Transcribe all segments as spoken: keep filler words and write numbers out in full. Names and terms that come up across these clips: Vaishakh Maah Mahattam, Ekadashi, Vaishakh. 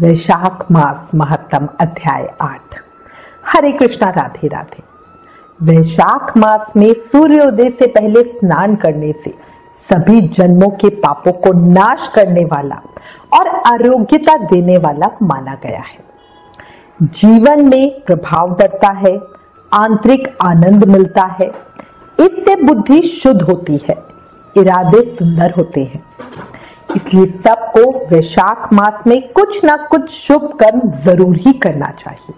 वैशाख मास महत्तम अध्याय आठ। हरे कृष्णा, राधे राधे। वैशाख मास में सूर्योदय से पहले स्नान करने से सभी जन्मों के पापों को नाश करने वाला और आरोग्यता देने वाला माना गया है। जीवन में प्रभाव बढ़ता है, आंतरिक आनंद मिलता है, इससे बुद्धि शुद्ध होती है, इरादे सुंदर होते हैं। इसलिए सबको वैशाख मास में कुछ ना कुछ शुभ कर्म जरूर ही करना चाहिए।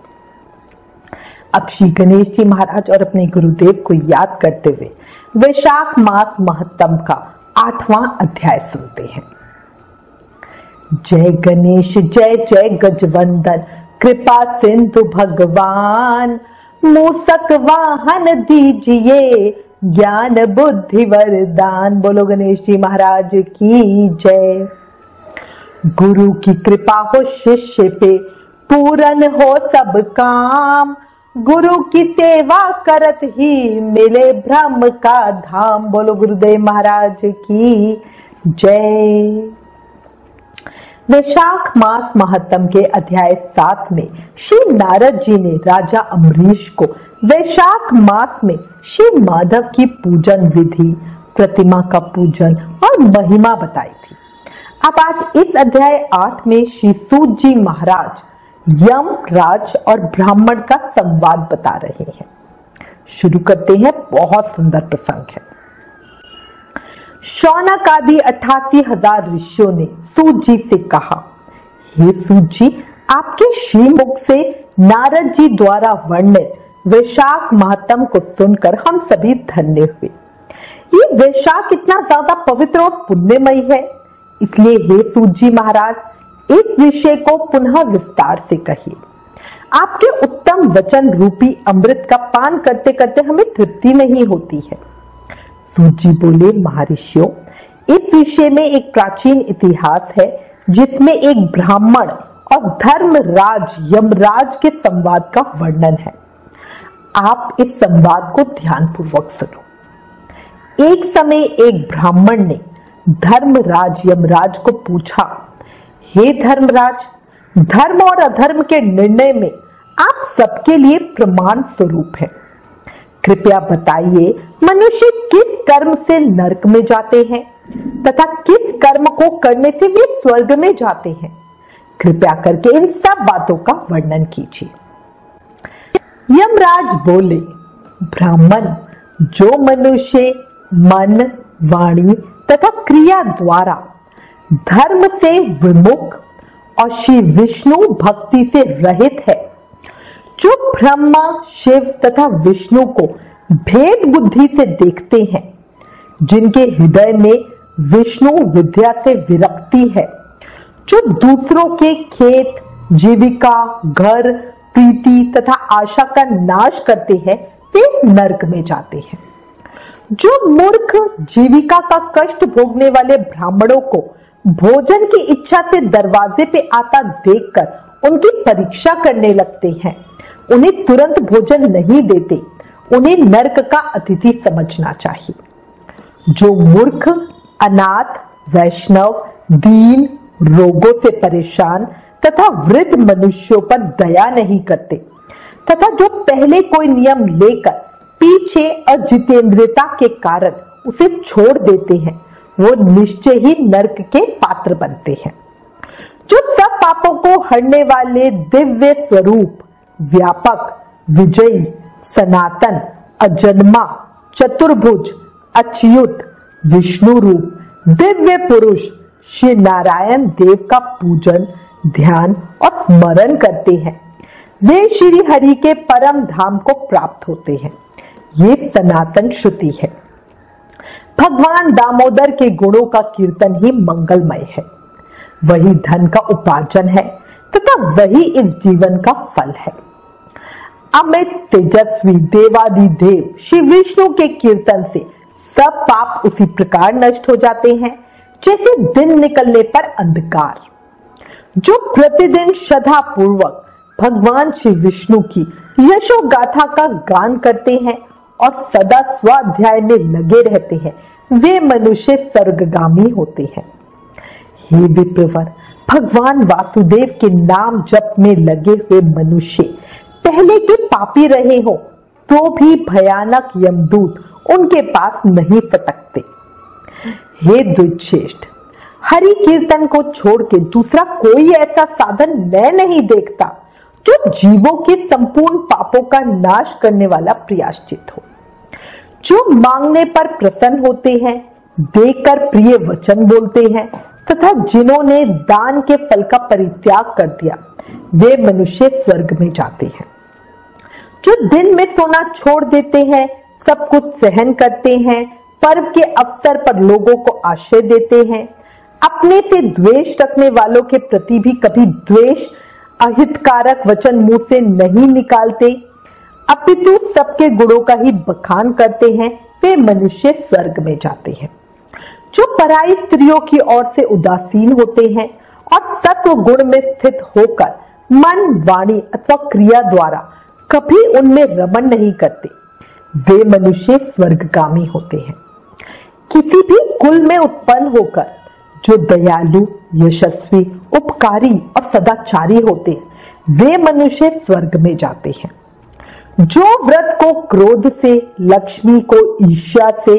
अब श्री गणेश जी महाराज और अपने गुरुदेव को याद करते हुए वैशाख मास महत्तम का आठवां अध्याय सुनते हैं। जय गणेश जय जय गजवंदन, कृपा सिंधु भगवान, मूसक वाहन दीजिए, ज्ञान बुद्धि वरदान। बोलो गणेश जी महाराज की जय। गुरु की कृपा हो शिष्य पे, पूर्ण हो सब काम, गुरु की सेवा करत ही मिले ब्रह्म का धाम। बोलो गुरुदेव महाराज की जय। वैशाख मास महत्तम के अध्याय सात में श्री नारद जी ने राजा अम्बरीश को वैशाख मास में श्री माधव की पूजन विधि, प्रतिमा का पूजन और महिमा बताई थी। अब आज इस अध्याय आठ में श्री सूत जी महाराज यम, राज और ब्राह्मण का संवाद बता रहे हैं। शुरू करते हैं, बहुत सुंदर प्रसंग है। शौनक आदि अट्ठासी हजार ऋषियों ने सूत जी से कहा, हे सूत जी, आपके श्रीमुख से नारद जी द्वारा वर्णित वैशाख महात्म को सुनकर हम सभी धन्य हुए। ये वैशाख इतना ज्यादा पवित्र और पुण्यमयी है, इसलिए हे सूत जी महाराज, इस विषय को पुनः विस्तार से कहिए। आपके उत्तम वचन रूपी अमृत का पान करते करते हमें तृप्ति नहीं होती है। सूत जी बोले, महर्षियों, इस विषय में एक प्राचीन इतिहास है जिसमें एक ब्राह्मण और धर्मराज यमराज के संवाद का वर्णन है। आप इस संवाद को ध्यानपूर्वक सुनो। एक समय एक ब्राह्मण ने धर्मराज यमराज को पूछा, हे धर्मराज, धर्म और अधर्म के निर्णय में आप सबके लिए प्रमाण स्वरूप है। कृपया बताइए, मनुष्य किस कर्म से नरक में जाते हैं तथा किस कर्म को करने से वे स्वर्ग में जाते हैं। कृपया करके इन सब बातों का वर्णन कीजिए। यमराज बोले, ब्राह्मण, जो मनुष्य मन, वाणी तथा क्रिया द्वारा धर्म से विमुख और श्री विष्णु भक्ति से रहित है, जो ब्रह्मा, शिव तथा विष्णु को भेद बुद्धि से देखते हैं, जिनके हृदय में विष्णु विद्या से विरक्ति है, जो दूसरों के खेत, जीविका, घर, प्रीति तथा आशा का नाश करते हैं, वे नरक में जाते हैं। जो मूर्ख, जीविका का कष्ट भोगने वाले ब्राह्मणों को भोजन की इच्छा से दरवाजे पे आता देखकर उनकी परीक्षा करने लगते हैं, उन्हें तुरंत भोजन नहीं देते, उन्हें नरक का अतिथि समझना चाहिए। जो मूर्ख, अनाथ, वैष्णव, दीन, रोगों से परेशान तथा वृद्ध मनुष्यों पर दया नहीं करते तथा जो पहले कोई नियम लेकर पीछे अजितेंद्रियता के कारण उसे छोड़ देते हैं, वो निश्चय ही नरक के पात्र बनते हैं। जो सब पापों को हरने वाले दिव्य स्वरूप, व्यापक, विजयी, सनातन, अजन्मा, चतुर्भुज, अच्युत, विष्णु रूप दिव्य पुरुष श्री नारायण देव का पूजन, ध्यान और स्मरण करते हैं, वे श्री हरि के परम धाम को प्राप्त होते हैं। ये सनातन श्रुति है। भगवान दामोदर के गुणों का कीर्तन ही मंगलमय है। वही धन का उपार्जन है तथा वही इस जीवन का फल है। अमित तेजस्वी देवादिदेव श्री विष्णु के कीर्तन से सब पाप उसी प्रकार नष्ट हो जाते हैं जैसे दिन निकलने पर अंधकार। जो प्रतिदिन श्रद्धा पूर्वक भगवान श्री विष्णु की यशोगाथा का गान करते हैं और सदा स्वाध्याय में लगे रहते हैं, वे मनुष्य स्वर्गगामी होते हैं। हे विप्रवर, भगवान वासुदेव के नाम जप में लगे हुए मनुष्य पहले के पापी रहे हो तो भी भयानक यमदूत उनके पास नहीं फटकते। हे दुर्जेष्ठ, हरि कीर्तन को छोड़ के दूसरा कोई ऐसा साधन मैं नहीं देखता जो जीवों के संपूर्ण पापों का नाश करने वाला प्रायश्चित हो। जो मांगने पर प्रसन्न होते हैं, देकर प्रिय वचन बोलते हैं तथा जिन्होंने दान के फल का परित्याग कर दिया, वे मनुष्य स्वर्ग में जाते हैं। जो दिन में सोना छोड़ देते हैं, सब कुछ सहन करते हैं, पर्व के अवसर पर लोगों को आश्रय देते हैं, अपने से द्वेष रखने वालों के प्रति भी कभी द्वेष अहितकारक वचन मुंह से नहीं निकालते, अपितु सबके गुणों का ही बखान करते हैं, वे मनुष्य स्वर्ग में जाते हैं। जो पराई स्त्रियों की ओर से उदासीन होते हैं और सत्व गुण में स्थित होकर मन, वाणी अथवा क्रिया द्वारा कभी उनमें रमन नहीं करते, वे मनुष्य स्वर्गगामी होते हैं। किसी भी कुल में उत्पन्न होकर जो दयालु, यशस्वी, उपकारी और सदाचारी होते हैं, वे मनुष्य स्वर्ग में जाते हैं। जो व्रत को क्रोध से, लक्ष्मी को ईर्ष्या से,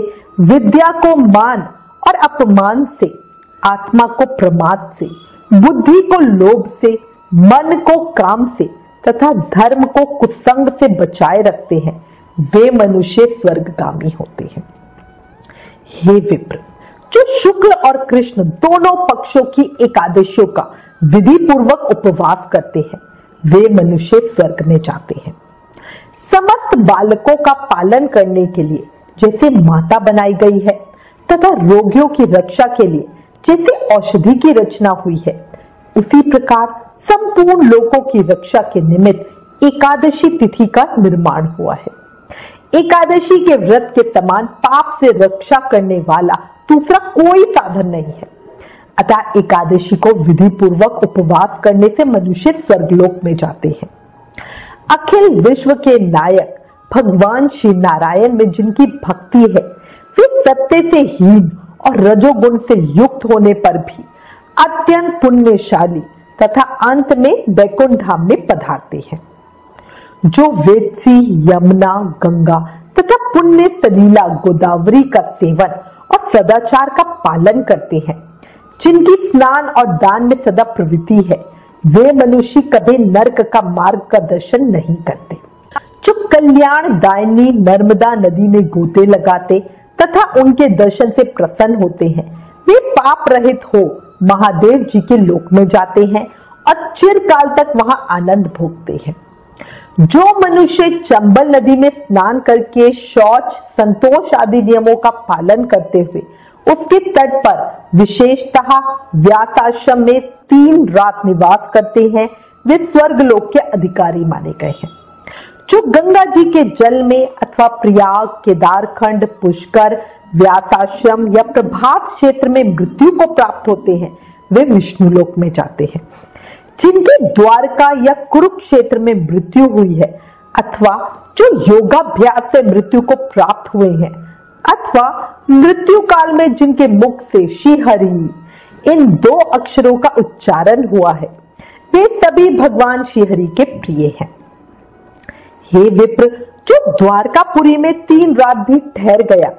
विद्या को मान और अपमान से, आत्मा को प्रमाद से, बुद्धि को लोभ से, मन को काम से तथा धर्म को कुसंग से बचाए रखते हैं, वे मनुष्य स्वर्गगामी होते हैं। हे विप्र, जो शुक्ल और कृष्ण दोनों पक्षों की एकादशियों का विधि पूर्वक उपवास करते हैं, वे मनुष्य स्वर्ग में जाते हैं। समस्त बालकों का पालन करने के लिए जैसे माता बनाई गई है तथा रोगियों की रक्षा के लिए जैसे औषधि की रचना हुई है, उसी प्रकार संपूर्ण लोगों की रक्षा के निमित्त एकादशी तिथि का निर्माण हुआ है। एकादशी के व्रत के समान पाप से रक्षा करने वाला दूसरा कोई साधन नहीं है, अतः एकादशी को विधि पूर्वक उपवास करने से मनुष्य स्वर्गलोक में जाते हैं। अखिल विश्व के नायक भगवान श्री नारायण में जिनकी भक्ति है, वे सत्य से हीन और रजोगुण से युक्त होने पर भी अत्यंत पुण्यशाली तथा अंत में वैकुंठ धाम में पधारते हैं। जो वेदसी, यमुना, गंगा तथा पुण्य सलीला गोदावरी का सेवन और सदाचार का पालन करते हैं, जिनकी स्नान और दान में सदा प्रवृत्ति है, वे मनुष्य कभी नरक का मार्ग का दर्शन नहीं करते। जो कल्याण दायिनी नर्मदा नदी में गोते लगाते तथा उनके दर्शन से प्रसन्न होते हैं, वे पाप रहित हो महादेव जी के लोक में जाते हैं और चिरकाल तक वहां आनंद भोगते हैं। जो मनुष्य चंबल नदी में स्नान करके शौच, संतोष आदि नियमों का पालन करते हुए उसके तट पर विशेषतः व्यासाश्रम में तीन रात निवास करते हैं, वे स्वर्गलोक के अधिकारी माने गए हैं। जो गंगा जी के जल में अथवा प्रयाग, केदारखंड, पुष्कर, व्यासाश्रम या प्रभास क्षेत्र में मृत्यु को प्राप्त होते हैं, वे विष्णुलोक में जाते हैं। जिनके द्वारका या कुरुक्षेत्र में मृत्यु हुई है अथवा जो योगाभ्यास से मृत्यु को प्राप्त हुए हैं अथवा मृत्यु काल में जिनके मुख से श्रीहरि इन दो अक्षरों का उच्चारण हुआ है, वे सभी भगवान श्रीहरि के प्रिय हैं। हे विप्र, जो द्वारकापुरी में तीन रात भी ठहर गया,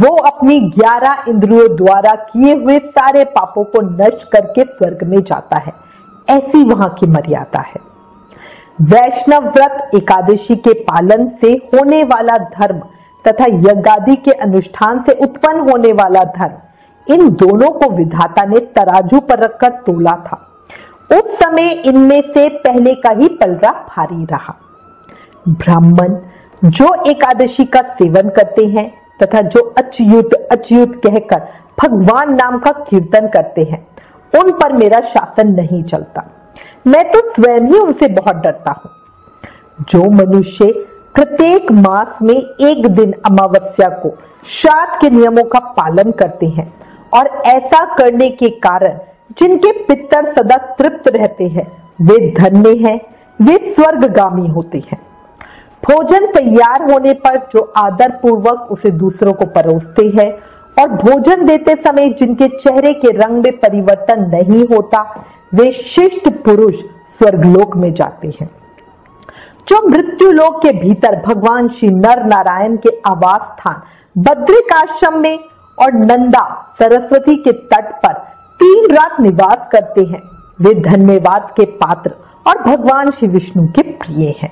वो अपनी ग्यारह इंद्रियों द्वारा किए हुए सारे पापों को नष्ट करके स्वर्ग में जाता है, ऐसी वहां की मर्यादा है। वैष्णव व्रत, एकादशी के पालन से होने वाला धर्म तथा यज्ञादि के अनुष्ठान से उत्पन्न होने वाला धर्म, इन दोनों को विधाता ने तराजू पर रखकर तोला था। उस समय इनमें से पहले का ही पलड़ा भारी रहा। ब्राह्मण जो एकादशी का सेवन करते हैं तथा जो अच्युत अच्युत कहकर भगवान नाम का कीर्तन करते हैं, उन पर मेरा शासन नहीं चलता, मैं तो स्वयं ही उनसे बहुत डरता हूं। जो मनुष्य प्रत्येक मास में एक दिन अमावस्या को श्राद्ध के नियमों का पालन करते हैं और ऐसा करने के कारण जिनके पितर सदा तृप्त रहते हैं, वे धन्य हैं, वे स्वर्गगामी होते हैं। भोजन तैयार होने पर जो आदर पूर्वक उसे दूसरों को परोसते हैं और भोजन देते समय जिनके चेहरे के रंग में परिवर्तन नहीं होता, वे शिष्ट पुरुष स्वर्गलोक में जाते हैं, जो मृत्युलोक के भीतर भगवान श्री नर नारायण के आवास स्थान बद्रिकाश्रम में और नंदा सरस्वती के तट पर तीन रात निवास करते हैं। वे धन्यवाद के पात्र और भगवान श्री विष्णु के प्रिय हैं।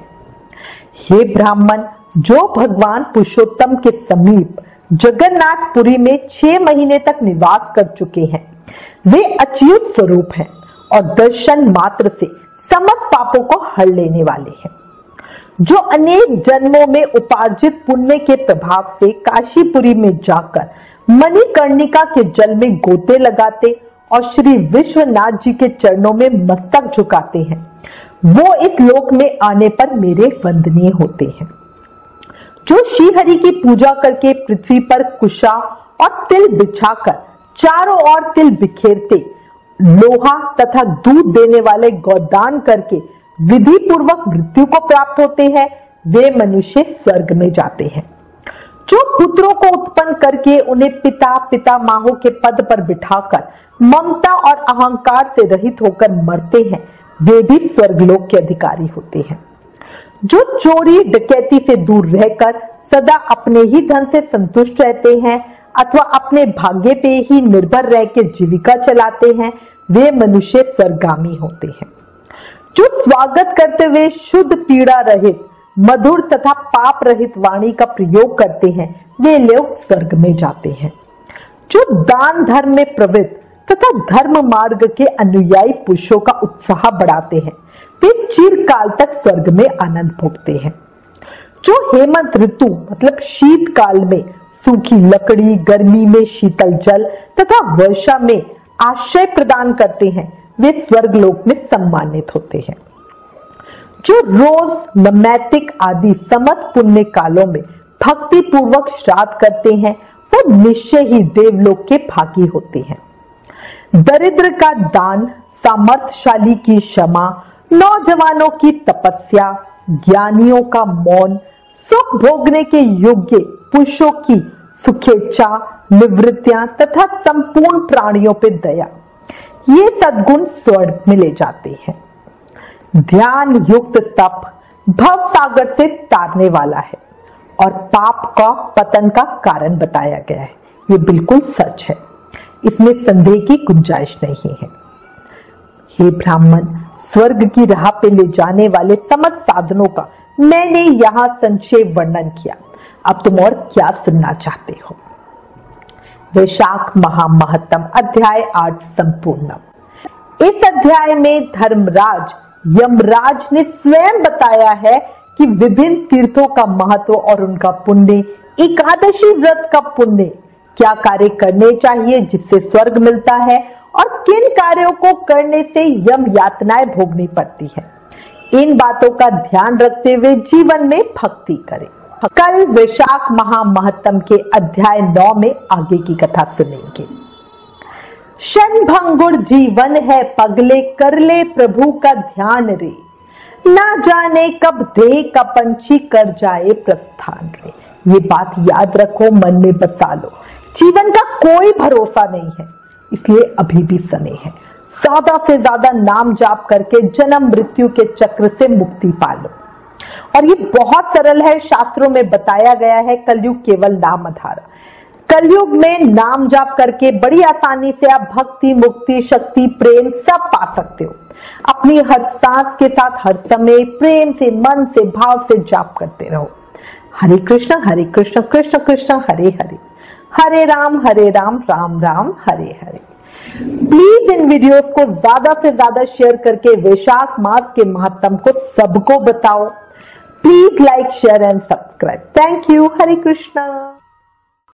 हे ब्राह्मण, जो भगवान पुरुषोत्तम के समीप जगन्नाथपुरी में छह महीने तक निवास कर चुके हैं, वे अच्युत स्वरूप हैं और दर्शन मात्र से समस्त पापों को हर लेने वाले हैं। जो अनेक जन्मों में उपार्जित पुण्य के प्रभाव से काशीपुरी में जाकर मणिकर्णिका के जल में गोते लगाते और श्री विश्वनाथ जी के चरणों में मस्तक झुकाते हैं, वो इस लोक में आने पर मेरे वंदनीय होते हैं। जो श्रीहरि की पूजा करके पृथ्वी पर कुशा और तिल बिछाकर चारों ओर तिल बिखेरते, लोहा तथा दूध देने वाले गोदान करके विधि पूर्वक मृत्यु को प्राप्त होते हैं, वे मनुष्य स्वर्ग में जाते हैं। जो पुत्रों को उत्पन्न करके उन्हें पिता पितामहों के पद पर बिठाकर ममता और अहंकार से रहित होकर मरते हैं, वे भी स्वर्गलोक के अधिकारी होते हैं। जो चोरी डकैती से दूर रहकर सदा अपने ही धन से संतुष्ट रहते हैं अथवा अपने भाग्य पे ही निर्भर रह के जीविका चलाते हैं, वे मनुष्य स्वर्गामी होते हैं। जो स्वागत करते हुए शुद्ध पीड़ा रहित मधुर तथा पाप रहित वाणी का प्रयोग करते हैं, वे लोग स्वर्ग में जाते हैं। जो दान धर्म में प्रवृत्त तथा धर्म मार्ग के अनुयायी पुरुषों का उत्साह बढ़ाते हैं, वे चिरकाल तक स्वर्ग में आनंद भोगते हैं। जो हेमंत ऋतु मतलब शीतकाल में सूखी लकड़ी, गर्मी में शीतल जल तथा वर्षा में आश्रय प्रदान करते हैं, वे स्वर्गलोक में सम्मानित होते हैं। जो रोज नमैतिक आदि समस्त पुण्य कालों में भक्ति पूर्वक श्राद्ध करते हैं, वो निश्चय ही देवलोक के भागी होते हैं। दरिद्र का दान, सामर्थ्यशाली की क्षमा, नौजवानों की तपस्या, ज्ञानियों का मौन, सुख भोगने के योग्य पुरुषों की सुखेच्छा, निवृत्तियां तथा संपूर्ण प्राणियों पर दया, ये सद्गुण स्वर्ग में ले जाते हैं। ध्यान युक्त तप भव सागर से तारने वाला है और पाप का पतन का कारण बताया गया है। ये बिल्कुल सच है, इसमें संदेह की गुंजाइश नहीं है। हे ब्राह्मण, स्वर्ग की राह पे ले जाने वाले समस्त साधनों का मैंने यहाँ संक्षेप वर्णन किया। अब तुम और क्या सुनना चाहते हो? वैशाख महा महत्तम अध्याय आठ संपूर्ण। इस अध्याय में धर्मराज यमराज ने स्वयं बताया है कि विभिन्न तीर्थों का महत्व और उनका पुण्य, एकादशी व्रत का पुण्य, क्या कार्य करने चाहिए जिससे स्वर्ग मिलता है और किन कार्यों को करने से यम यातनाएं भोगनी पड़ती है। इन बातों का ध्यान रखते हुए जीवन में भक्ति करें। कल वैशाख महा महत्तम के अध्याय नौ में आगे की कथा सुनेंगे। क्षण भंगुर जीवन है पगले, कर ले प्रभु का ध्यान रे, ना जाने कब देह का पंछी कर जाए प्रस्थान रे। ये बात याद रखो, मन में बसा लो। जीवन का कोई भरोसा नहीं है, इसलिए अभी भी समय है। ज्यादा से ज्यादा नाम जाप करके जन्म मृत्यु के चक्र से मुक्ति पा लो। और ये बहुत सरल है, शास्त्रों में बताया गया है। कलयुग केवल नाम आधार, कलयुग में नाम जाप करके बड़ी आसानी से आप भक्ति, मुक्ति, शक्ति, प्रेम सब पा सकते हो। अपनी हर सांस के साथ हर समय प्रेम से, मन से, भाव से जाप करते रहो। हरे कृष्ण हरे कृष्ण कृष्ण कृष्ण हरे हरे, हरे राम हरे राम राम राम हरे हरे। प्लीज इन वीडियोस को ज्यादा से ज्यादा शेयर करके वैशाख मास के महात्म को सबको बताओ। Please like, share and subscribe. Thank you. Hare Krishna.